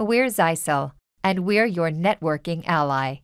We're Zyxel, and we're your networking ally.